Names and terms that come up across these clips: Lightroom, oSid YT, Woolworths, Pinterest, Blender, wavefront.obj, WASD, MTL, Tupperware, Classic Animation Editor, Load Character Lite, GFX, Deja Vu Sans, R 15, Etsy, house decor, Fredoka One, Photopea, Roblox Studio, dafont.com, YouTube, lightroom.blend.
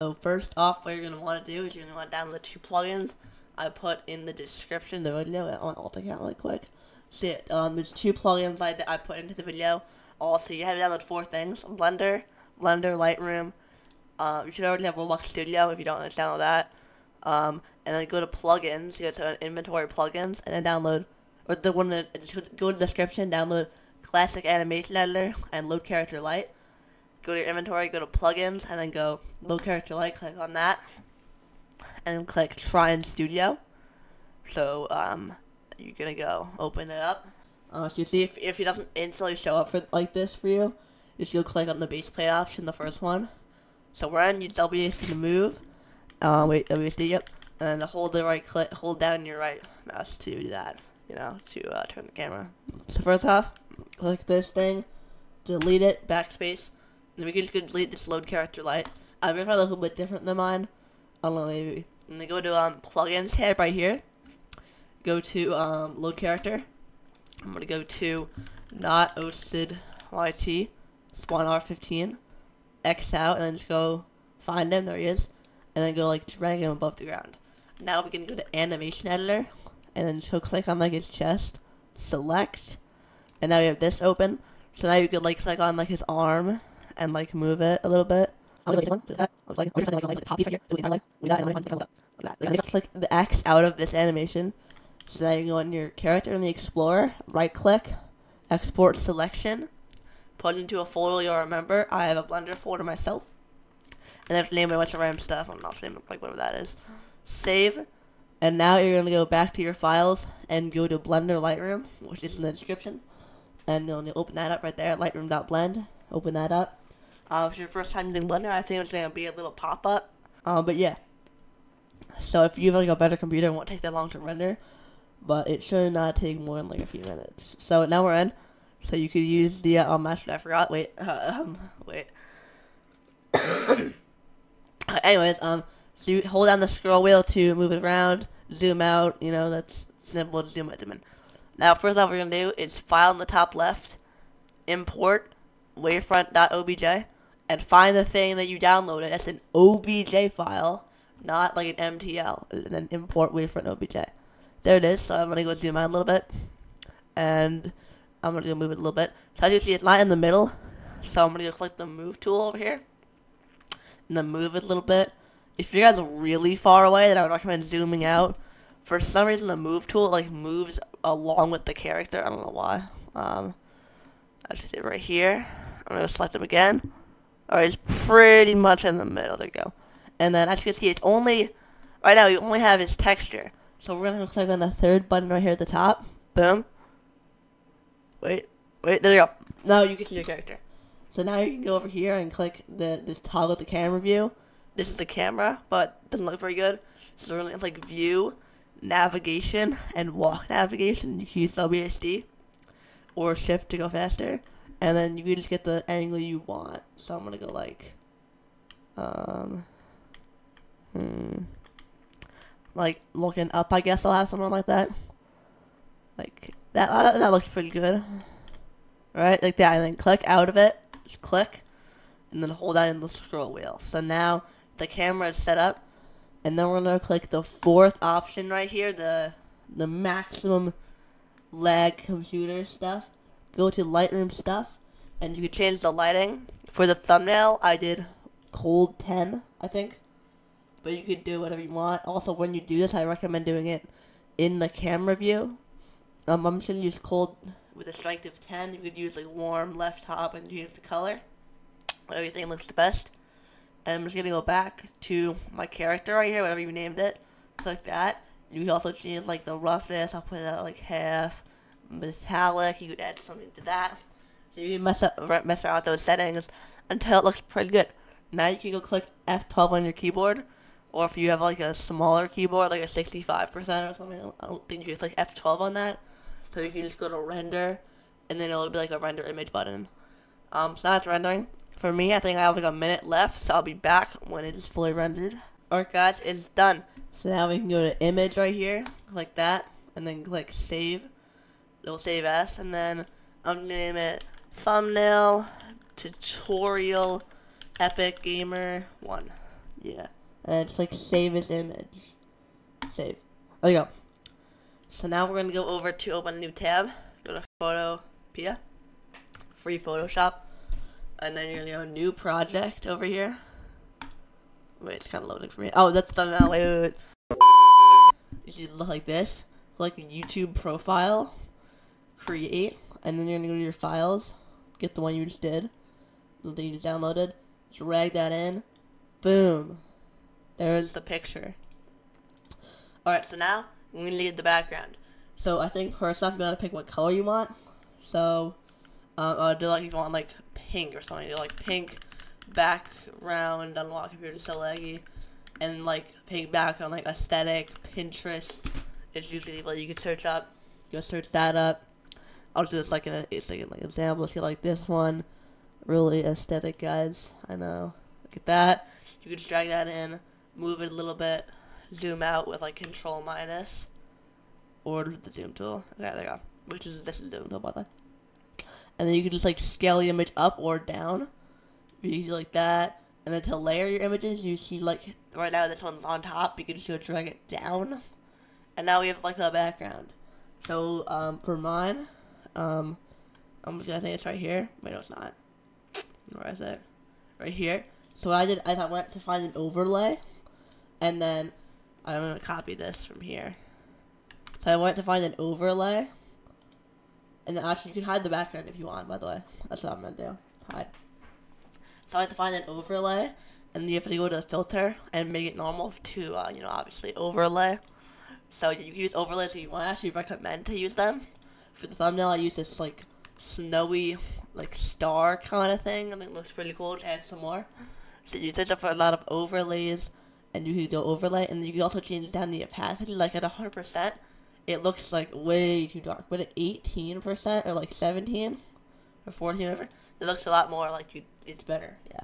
So first off, what you're going to want to do is you're going to want to download two plugins. I put in the description the video on alt account really quick. See it, there's two plugins I put into the video. Also, you have to download four things: Blender, Lightroom. You should already have Roblox Studio if you don't download that. And then go to plugins, you go to inventory plugins, and then download, or the one that, go to the description, download Classic Animation Editor and Load Character Lite. Go to your inventory, go to plugins, and then go Load Character Lite, click on that, and click Try in Studio. So, you're gonna go open it up. So you see if it doesn't instantly show up for like this for you, just go click on the base plate option, the first one. So we're on WASD to move. WASD, yep. And hold the right click, hold down your right mouse to do that, you know, to turn the camera. So first off, click this thing, delete it, backspace. Then we can just go delete this Load Character Lite. It's probably a little bit different than mine. I don't know, maybe. And then go to Plugins tab right here. Go to Load Character. I'm gonna go to not oSid YT, spawn R 15, X out, and then just go find him. There he is, and then go like drag him above the ground. Now we can go to Animation Editor, and then just go click on like his chest, select, and now we have this open. So now you could like click on like his arm and like move it a little bit. Let's click the X out of this animation. So now you can go on your character in the Explorer, right click, export selection, put it into a folder you'll remember. I have a Blender folder myself. And I have to name it a bunch of random stuff. I'm not naming it like whatever that is. Save. And now you're gonna go back to your files and go to Blender Lightroom, which is in the description. And you'll open that up right there, lightroom.blend. Open that up. If it's your first time using Blender, I think it's gonna be a little pop-up. But yeah. So if you have like a better computer, it won't take that long to render. But it should not take more than like a few minutes. So now we're in. So you could use the actually I forgot. Wait. Anyways, so you hold down the scroll wheel to move it around, zoom out. You know, that's simple. Zoom out, zoom in. Now, first off, what we're gonna do is file in the top left, import wavefront.obj, and find the thing that you downloaded. That's an obj file, not like an MTL. And then import wavefront.obj. There it is. So I'm gonna go zoom out a little bit, and I'm gonna go move it a little bit. So as you see, it's not in the middle. So I'm gonna go click the move tool over here, and then move it a little bit. If you guys are really far away, then I would recommend zooming out. For some reason, the move tool like moves along with the character. I don't know why. I'll just sit right here. I'm gonna select him again. All right, it's pretty much in the middle. There you go. And then as you can see, it's only right now. You only have his texture. So we're gonna click on the third button right here at the top. Boom. Wait, there you go. Now you can see your character. So now you can go over here and click this toggle at the camera view. This is the camera, but it doesn't look very good. So we're gonna click view, navigation, and walk navigation. You can use WASD or shift to go faster. And then you can just get the angle you want. So I'm gonna go like like looking up, I guess I'll have something like that. Like that. That looks pretty good, right? Like that. And then click out of it. Just click, and then hold down the scroll wheel. So now the camera is set up, and then we're gonna click the fourth option right here, the maximum lag computer stuff. Go to Lightroom stuff, and you can change the lighting. For the thumbnail, I did cold 10, I think. But you can do whatever you want. Also, when you do this, I recommend doing it in the camera view. I'm just gonna use cold with a strength of 10. You could use like warm, left, top, and change the color. Whatever you think looks the best. And I'm just gonna go back to my character right here, whatever you named it. Click that. You can also change like the roughness. I'll put it at like half, metallic. You could add something to that. So you can mess around with those settings until it looks pretty good. Now you can go click F12 on your keyboard. Or if you have like a smaller keyboard, like a 65% or something, I don't think you can click F12 on that. So you can just go to render, and then it'll be like a render image button. So now it's rendering. For me, I think I have like a minute left, so I'll be back when it is fully rendered. Alright guys, it's done. So now we can go to image right here, like that, and then click save. It'll save as, and then I'm gonna name it thumbnail tutorial epic gamer 1. Yeah. And click save as image. Save. There you go. So now we're going to go over to open a new tab. Go to Photopea. Free Photoshop. And then you're going to go new project over here. Wait, it's kind of loading for me. Oh, that's the thumbnail. Wait. You should look like this. Click YouTube profile. Create. And then you're going to go to your files. Get the one you just did. The thing you just downloaded. Drag that in. Boom. There's the picture. Alright, so now we need the background. So I think first off you gotta pick what color you want. So do like if you want like pink or something, do like pink background unlock if you're just so laggy. And like pink background like aesthetic, Pinterest. It's usually what you can search up. Go search that up. I'll do this like in a 8 second like example. See like this one. Really aesthetic guys. I know. Look at that. You can just drag that in, move it a little bit. Zoom out with like control minus or the zoom tool. Okay, there you go. Which is this is zoom tool by the way. And then you can just like scale the image up or down. You can like that. And then to layer your images, you see like right now this one's on top. You can just go drag it down. And now we have like a background. So for mine, I'm just gonna think it's right here. Wait, no, it's not. Where is it? Right here. So what I did, I went to find an overlay, and then. I'm going to copy this from here. So I went to find an overlay. And then actually you can hide the background if you want, by the way. That's what I'm going to do. Hide. So I went to find an overlay. And then you have to go to the filter and make it normal to, you know, obviously overlay. So you can use overlays if you want. I actually recommend to use them. For the thumbnail I use this like snowy like star kind of thing. I think it looks pretty cool to add some more. So you search up for a lot of overlays. And you can go overlay, and you can also change down the opacity. Like at 100%, it looks like way too dark. But at 18% or like 17 or 14, whatever, it looks a lot more like it's better. Yeah.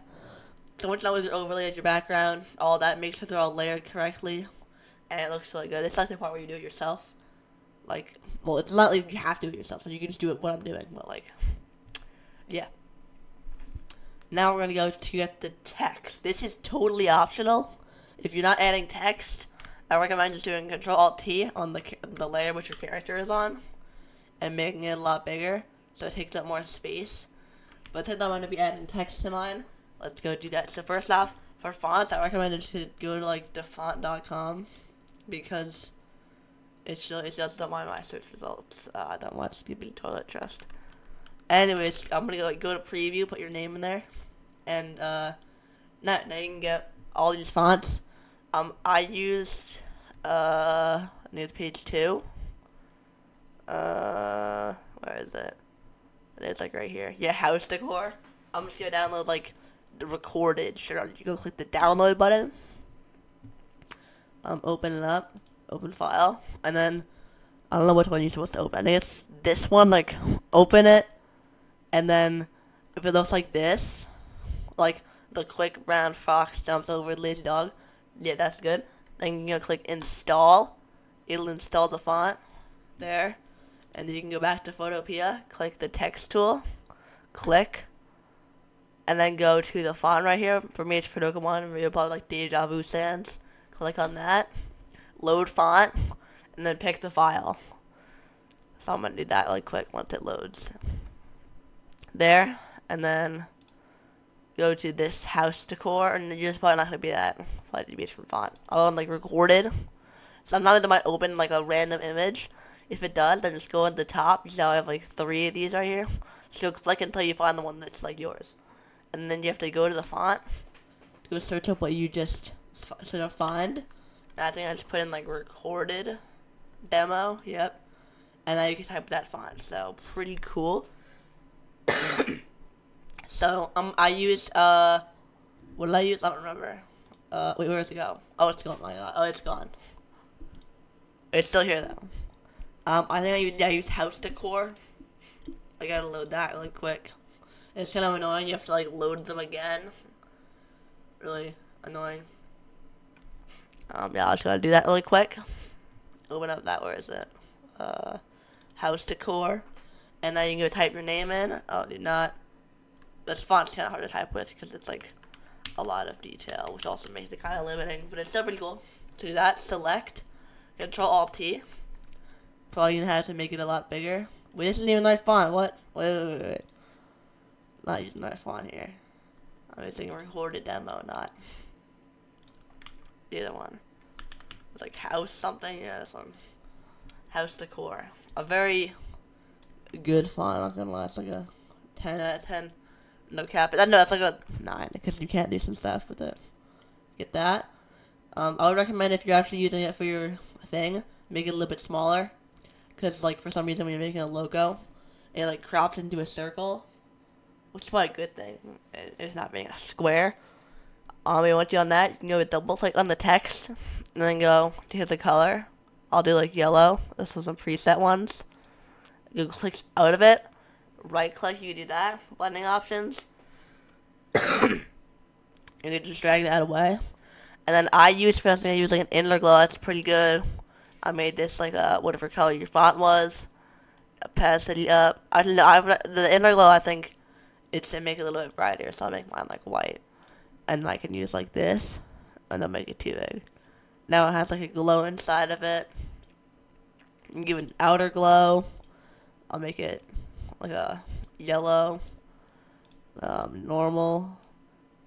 So once you know with your overlay as your background, all that, make sure they're all layered correctly, and it looks really good. It's not the part where you do it yourself. Like, well, it's not like you have to do it yourself. So you can just do it what I'm doing. But like, yeah. Now we're gonna go to get the text. This is totally optional. If you're not adding text, I recommend just doing Control-Alt-T on the layer which your character is on, and making it a lot bigger, so it takes up more space. But since I'm going to be adding text to mine, let's go do that. So first off, for fonts, I recommend to go to like dafont.com, because it's just on my search results. I don't want stupid toilet trust. Anyways, I'm going to like, go to preview, put your name in there, and now you can get all these fonts. I used I think it's page 2. Where is it? It's like right here. Yeah, House Decor. I'm just gonna download like the recorded. Sure, you go click the download button. Open it up, open file, and then I don't know which one you're supposed to open. I think it's this one. Like open it, and then if it looks like this, like the quick brown fox jumps over lazy dog. Yeah, that's good. Then you can click install. It'll install the font there, and then you can go back to Photopea. Click the text tool, click, and then go to the font right here. For me, it's Fredoka One. We'll probably like Deja Vu Sans. Click on that, load font, and then pick the file. So I'm gonna do that really quick once it loads. There, and then. Go to this House Decor, and you're just probably not gonna be that. Probably to be a different font. I'll like recorded. Sometimes it might open like a random image. If it does, then just go at the top. You know, I have like 3 of these right here. So click until you find the one that's like yours, and then you have to go to the font. Go search up what you just sort of find. And I think I just put in like recorded demo. Yep. And now you can type that font. So pretty cool. So, I used, what did I use? I don't remember. Wait, where did it go? Oh, it's gone. My God. Oh, it's gone. It's still here, though. I think I used House Decor. I gotta load that really quick. It's kind of annoying. You have to, like, load them again. Really annoying. Yeah, I just gotta do that really quick. Open up that, where is it? House Decor. And then you can go type your name in. Oh, do not. This font's kind of hard to type with because it's like a lot of detail, which also makes it kind of limiting, but it's still pretty cool. To do that, select, Control-Alt-T. Probably gonna have to make it a lot bigger. Wait, this isn't even the right font, what? Wait. Not using the right font here. I'm using recorded demo, not the other one. It's like house something, yeah, this one. House Decor. A very good font, I'm not gonna lie, it's like a 10 out of 10. No cap. No, it's like a 9 because you can't do some stuff with it. Get that. I would recommend if you're actually using it for your thing, make it a little bit smaller. Because, like, for some reason when you're making a logo, it, like, crops into a circle. Which is probably a good thing. It's not being a square. We want you on that. You can go double click on the text and then go to the color. I'll do, like, yellow. This is some preset ones. You click out of it. Right click, you can do that. Blending options. You can just drag that away. And then I use, for instance, I use like an inner glow. That's pretty good. I made this like a whatever color your font was. Opacity up. I don't know. The inner glow, I think it's to make it a little bit brighter. So I'll make mine like white. And I can use like this. And I'll make it too big. Now it has like a glow inside of it. You can give an outer glow. I'll make it like a yellow, normal,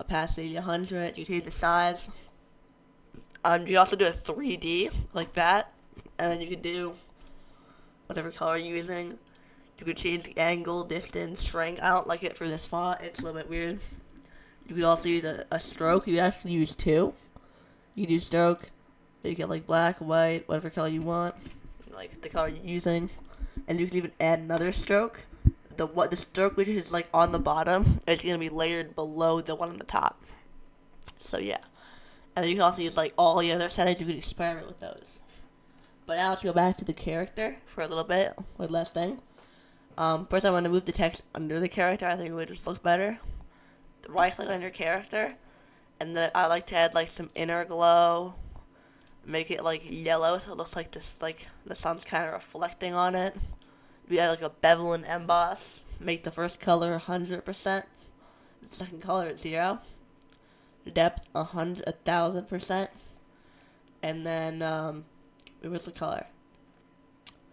opacity 100, you change the size. You can also do a 3D, like that, and then you can do whatever color you're using. You can change the angle, distance, shrink. I don't like it for this font, it's a little bit weird. You can also use a stroke, you actually use two. You can do stroke, you get like black, white, whatever color you want, like the color you're using. And you can even add another stroke. The stroke which is like on the bottom is gonna be layered below the one on the top. So yeah, and then you can also use like all the other settings. You can experiment with those. But now let's go back to the character for a little bit with last thing. First I want to move the text under the character. I think it would just look better. Right click on your character, and then I like to add like some inner glow. Make it like yellow so it looks like this, like the sun's kind of reflecting on it. We add like a bevel and emboss. Make the first color 100%. The second color at 0. Depth 1,000%. And then where's the color?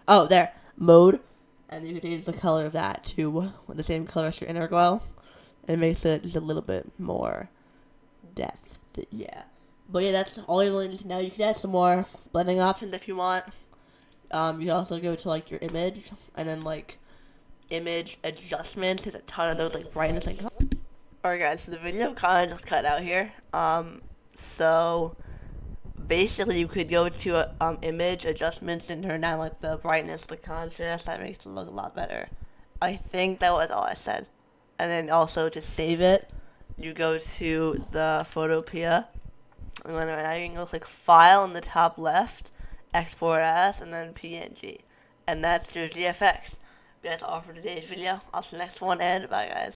Oh, there. Mode. And you can change the color of that to the same color as your inner glow. And it makes it just a little bit more depth. Yeah. But yeah, that's all you really need to know. You can add some more blending options if you want. You can also go to like your image, and then like image adjustments. There's a ton of those, like brightness and color. Alright guys, so the video kind of just cut out here. So basically you could go to image adjustments and turn down like the brightness, the contrast. That makes it look a lot better. I think that was all I said. And then also to save it, you go to the Photopea. And then right now you can go click File in the top left, Export As, and then PNG. And that's your GFX. That's all for today's video. I'll see you next one, and bye guys.